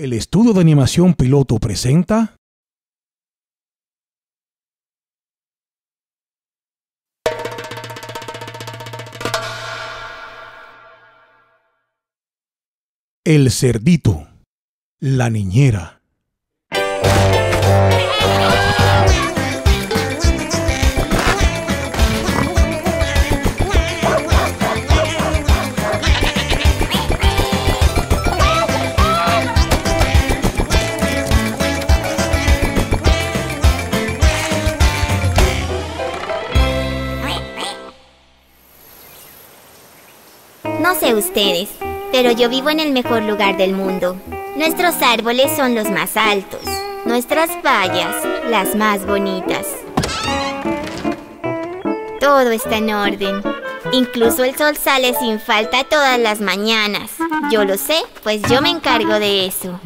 El estudio de animación piloto presenta... El Cerdito, la Niñera. No sé ustedes, pero yo vivo en el mejor lugar del mundo. Nuestros árboles son los más altos, nuestras vallas las más bonitas. Todo está en orden. Incluso el sol sale sin falta todas las mañanas. Yo lo sé, pues yo me encargo de eso.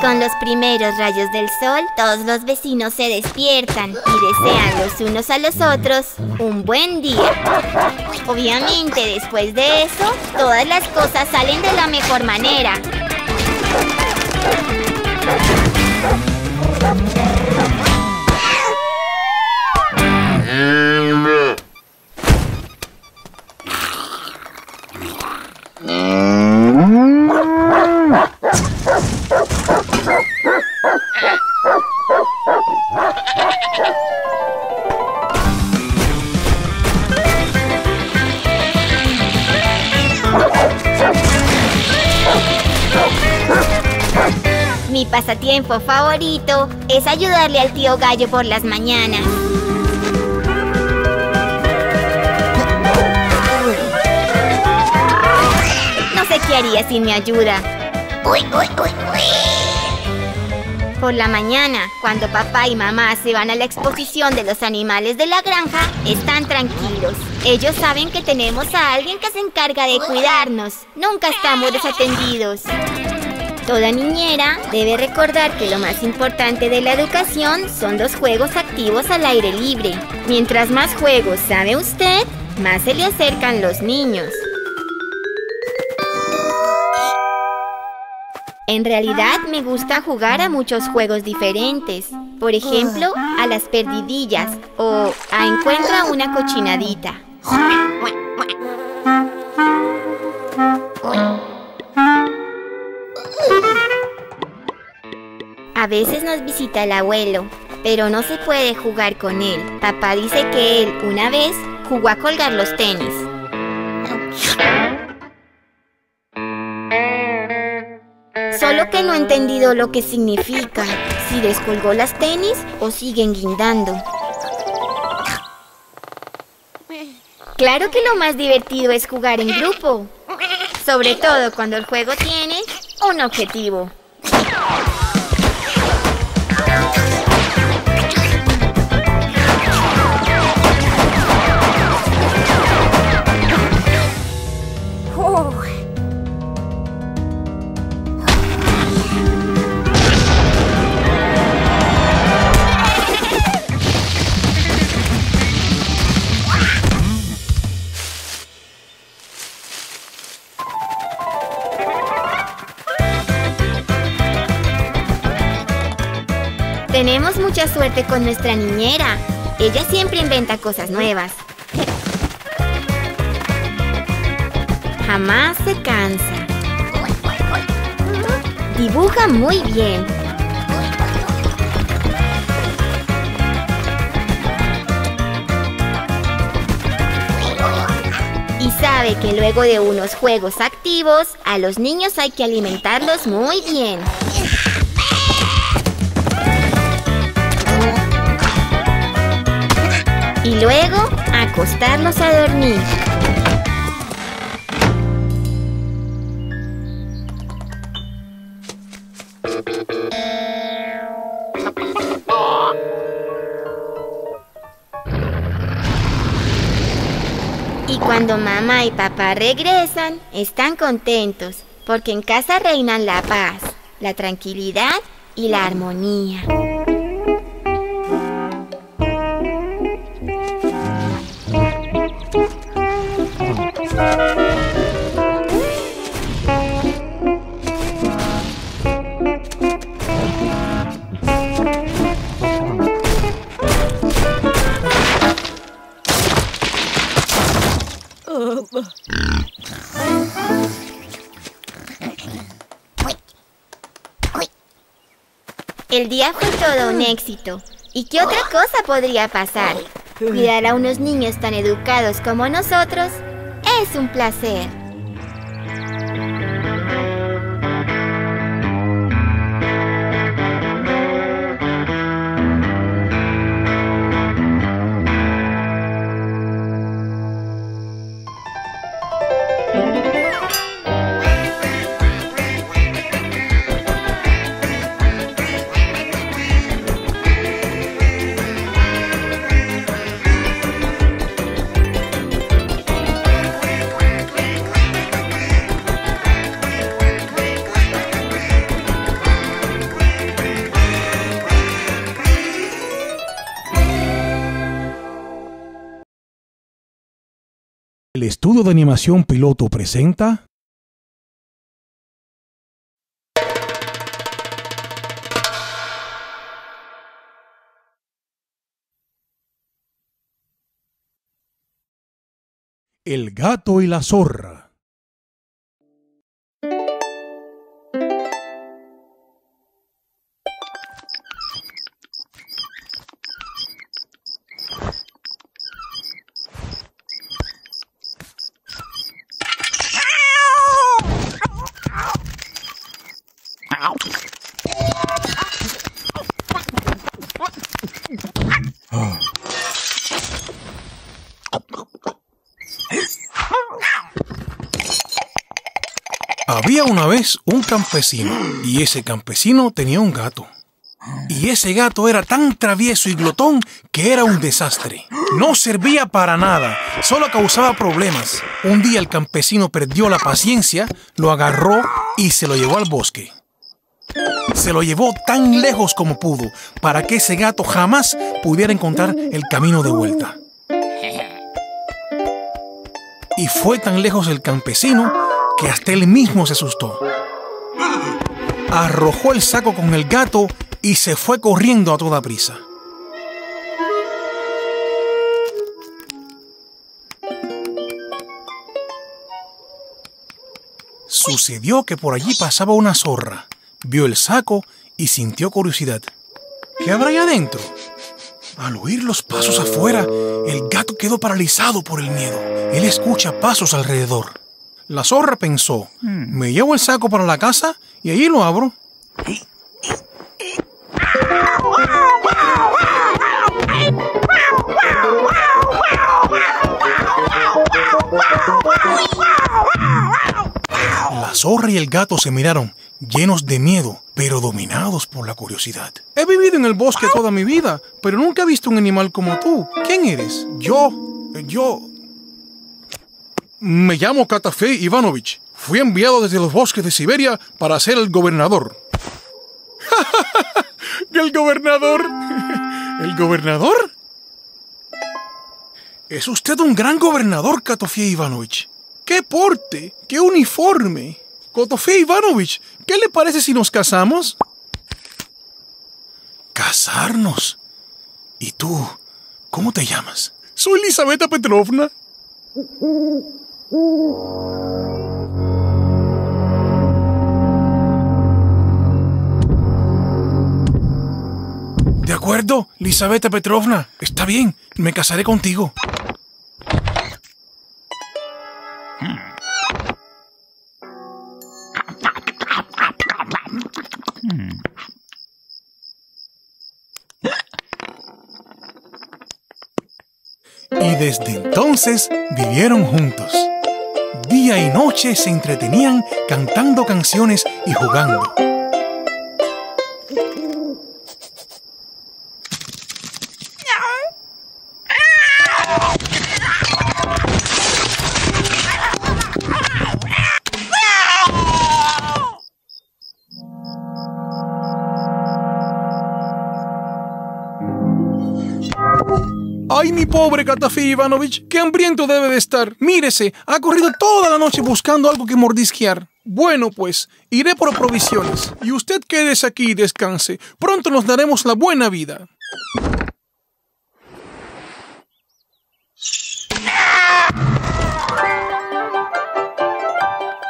Con los primeros rayos del sol, todos los vecinos se despiertan y desean los unos a los otros un buen día. Obviamente, después de eso, todas las cosas salen de la mejor manera. Mi pasatiempo favorito es ayudarle al tío Gallo por las mañanas. No sé qué haría sin mi ayuda. Por la mañana, cuando papá y mamá se van a la exposición de los animales de la granja, están tranquilos. Ellos saben que tenemos a alguien que se encarga de cuidarnos. Nunca estamos desatendidos. Toda niñera debe recordar que lo más importante de la educación son los juegos activos al aire libre. Mientras más juegos sabe usted, más se le acercan los niños. En realidad me gusta jugar a muchos juegos diferentes. Por ejemplo, a las perdidillas o a encuentra una cochinadita. A veces nos visita el abuelo, pero no se puede jugar con él. Papá dice que él, una vez, jugó a colgar los tenis. Solo que no he entendido lo que significa, si descolgó las tenis o siguen guindando. Claro que lo más divertido es jugar en grupo, sobre todo cuando el juego tiene un objetivo. Tenemos mucha suerte con nuestra niñera. Ella siempre inventa cosas nuevas. Jamás se cansa. Dibuja muy bien. Y sabe que luego de unos juegos activos, a los niños hay que alimentarlos muy bien. Y luego, acostarnos a dormir. Y cuando mamá y papá regresan, están contentos, porque en casa reinan la paz, la tranquilidad y la armonía. todo. El día fue todo un éxito. ¿Y qué otra cosa podría pasar? Cuidar a unos niños tan educados como nosotros es un placer. El estudio de animación piloto presenta... El gato y la zorra. Había una vez un campesino, y ese campesino tenía un gato. Y ese gato era tan travieso y glotón que era un desastre. No servía para nada, solo causaba problemas. Un día el campesino perdió la paciencia, lo agarró y se lo llevó al bosque. Se lo llevó tan lejos como pudo, para que ese gato jamás pudiera encontrar el camino de vuelta. Y fue tan lejos el campesino que hasta él mismo se asustó. Arrojó el saco con el gato y se fue corriendo a toda prisa. Sucedió que por allí pasaba una zorra. Vio el saco y sintió curiosidad. ¿Qué habrá ahí adentro? Al oír los pasos afuera, el gato quedó paralizado por el miedo. Él escucha pasos alrededor. La zorra pensó, me llevo el saco para la casa y allí lo abro. La zorra y el gato se miraron, llenos de miedo, pero dominados por la curiosidad. He vivido en el bosque toda mi vida, pero nunca he visto un animal como tú. ¿Quién eres? Yo... Me llamo Kotofey Ivanovich. Fui enviado desde los bosques de Siberia para ser el gobernador. ¿El gobernador? ¿El gobernador? Es usted un gran gobernador, Kotofey Ivanovich. ¡Qué porte! ¡Qué uniforme! Kotofey Ivanovich, ¿qué le parece si nos casamos? ¿Casarnos? ¿Y tú? ¿Cómo te llamas? Soy Elizaveta Petrovna. De acuerdo, Elizaveta Petrovna. Está bien, me casaré contigo. Y desde entonces vivieron juntos. Día y noche se entretenían cantando canciones y jugando. ¡Ay, mi pobre Kotofey Ivanovich! ¡Qué hambriento debe de estar! ¡Mírese! Ha corrido toda la noche buscando algo que mordisquear. Bueno, pues, iré por provisiones. Y usted quédese aquí y descanse. Pronto nos daremos la buena vida.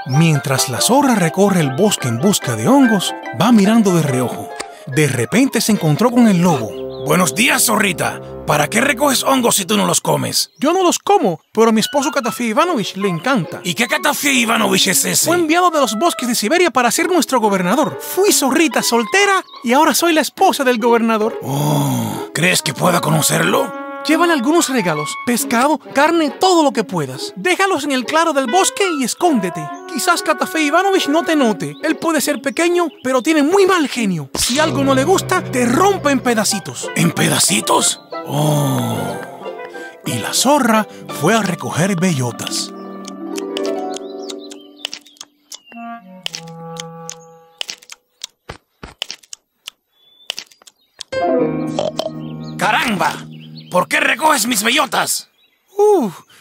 Mientras la zorra recorre el bosque en busca de hongos, va mirando de reojo. De repente se encontró con el lobo. Buenos días, zorrita. ¿Para qué recoges hongos si tú no los comes? Yo no los como, pero a mi esposo Kotofey Ivanovich le encanta. ¿Y qué Kotofey Ivanovich es ese? Fue enviado de los bosques de Siberia para ser nuestro gobernador. Fui zorrita soltera y ahora soy la esposa del gobernador. Oh, ¿crees que pueda conocerlo? Llévale algunos regalos, pescado, carne, todo lo que puedas. Déjalos en el claro del bosque y escóndete. Quizás Kotofey Ivanovich no te note. Él puede ser pequeño, pero tiene muy mal genio. Si algo no le gusta, te rompe en pedacitos. ¿En pedacitos? Oh. Y la zorra fue a recoger bellotas. ¡Caramba! ¿Por qué recoges mis bellotas?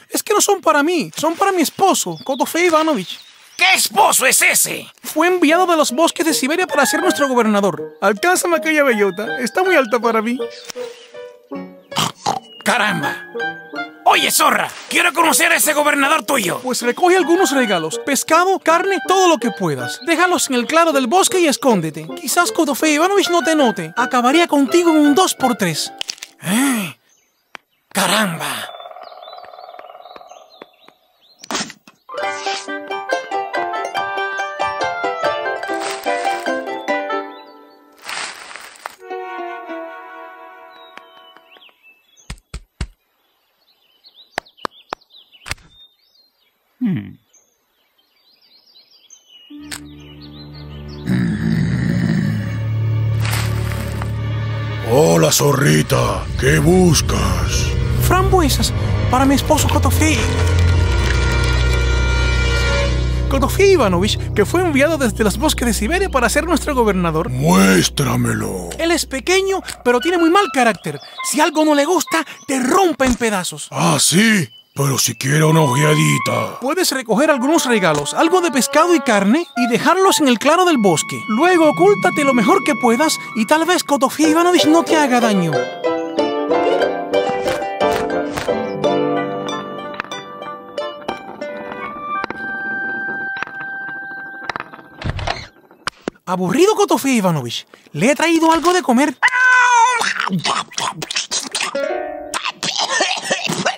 Es que no son para mí, son para mi esposo, Kotofey Ivanovich. ¿Qué esposo es ese? Fue enviado de los bosques de Siberia para ser nuestro gobernador. Alcánzame aquella bellota, está muy alta para mí. ¡Caramba! Oye, zorra, quiero conocer a ese gobernador tuyo. Pues recoge algunos regalos, pescado, carne, todo lo que puedas. Déjalos en el claro del bosque y escóndete. Quizás Kotofey Ivanovich no te note. Acabaría contigo en un 2x3. ¡Caramba! Hola, zorrita, ¿qué buscas? Frambuesas para mi esposo Kotofey. Kotofey Ivanovich, que fue enviado desde los bosques de Siberia para ser nuestro gobernador. ¡Muéstramelo! Él es pequeño, pero tiene muy mal carácter. Si algo no le gusta, te rompe en pedazos. ¿Ah, sí? Pero si quiero una ojeadita. Puedes recoger algunos regalos, algo de pescado y carne, y dejarlos en el claro del bosque. Luego ocúltate lo mejor que puedas y tal vez Kotofey Ivanovich no te haga daño. Aburrido Kotofey Ivanovich, le he traído algo de comer.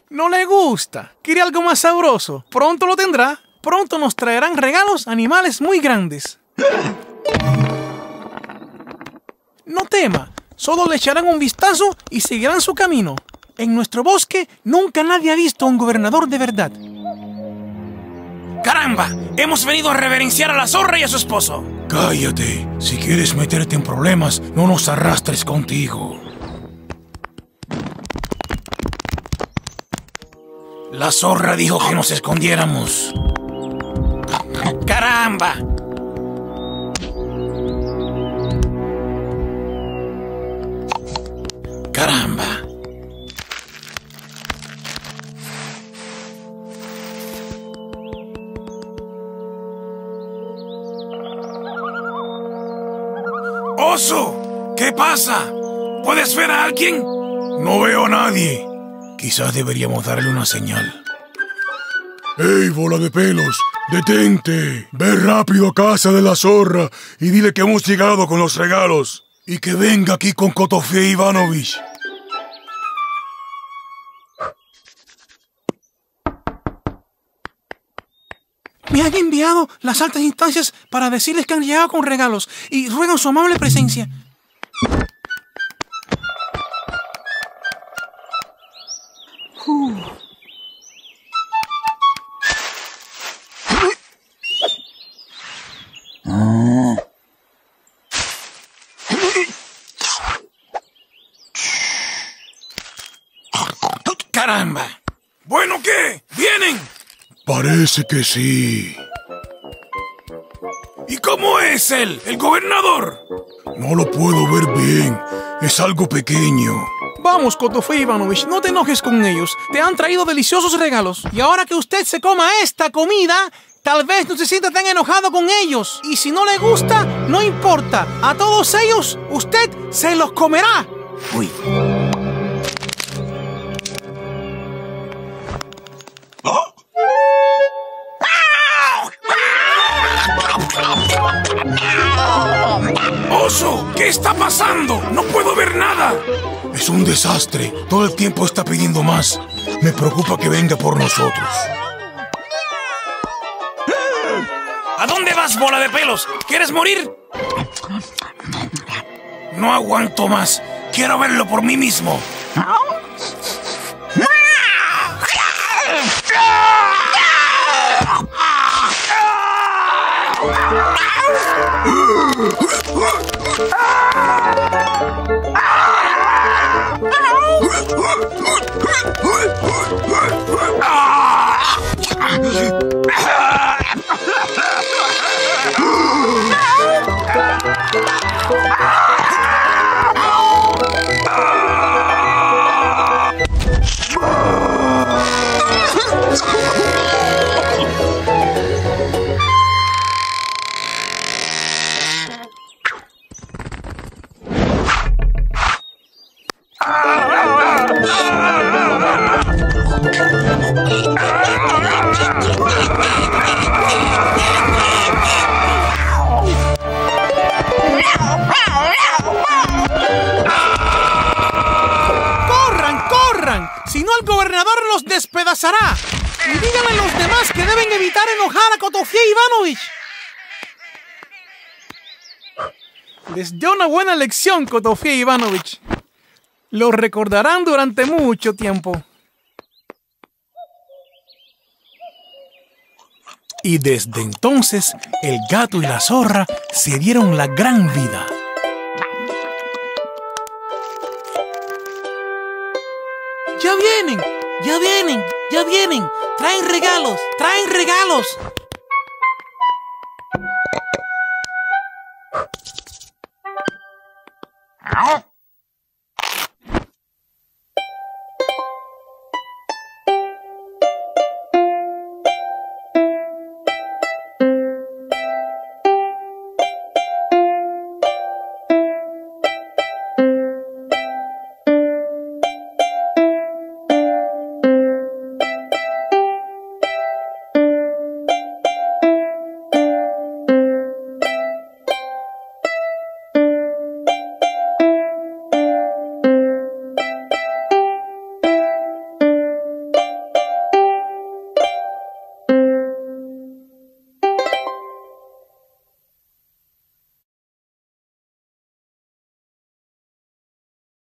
No le gusta. Quiere algo más sabroso. Pronto lo tendrá. Pronto nos traerán regalos animales muy grandes. No tema. Solo le echarán un vistazo y seguirán su camino. En nuestro bosque nunca nadie ha visto a un gobernador de verdad. ¡Caramba! Hemos venido a reverenciar a la zorra y a su esposo. Cállate. Si quieres meterte en problemas, no nos arrastres contigo. La zorra dijo que nos escondiéramos. ¡Caramba! ¡Caramba! ¡Oso! ¿Qué pasa? ¿Puedes ver a alguien? No veo a nadie. Quizás deberíamos darle una señal. ¡Ey, bola de pelos! ¡Detente! Ve rápido a casa de la zorra y dile que hemos llegado con los regalos. Y que venga aquí con Kotofey Ivanovich. Me han enviado las altas instancias para decirles que han llegado con regalos y ruegan su amable presencia. ¡Caramba! ¿Bueno qué? ¿Vienen? Parece que sí. ¿Y cómo es él, el gobernador? No lo puedo ver bien. Es algo pequeño. Vamos, Kotofey Ivanovich, no te enojes con ellos. Te han traído deliciosos regalos. Y ahora que usted se coma esta comida, tal vez no se sienta tan enojado con ellos. Y si no le gusta, no importa. A todos ellos, usted se los comerá. Uy. puedo ver nada. Es un desastre. Todo el tiempo está pidiendo más. Me preocupa que venga por nosotros. ¿A dónde vas, bola de pelos? ¿Quieres morir? No aguanto más. Quiero verlo por mí mismo. Despedazará. Y díganle a los demás que deben evitar enojar a Kotofey Ivanovich. Les dio una buena lección Kotofey Ivanovich. Lo recordarán durante mucho tiempo. Y desde entonces, el gato y la zorra se dieron la gran vida. ¡Ya vienen! ¡Ya vienen! ¡Ya vienen! ¡Traen regalos! ¡Traen regalos!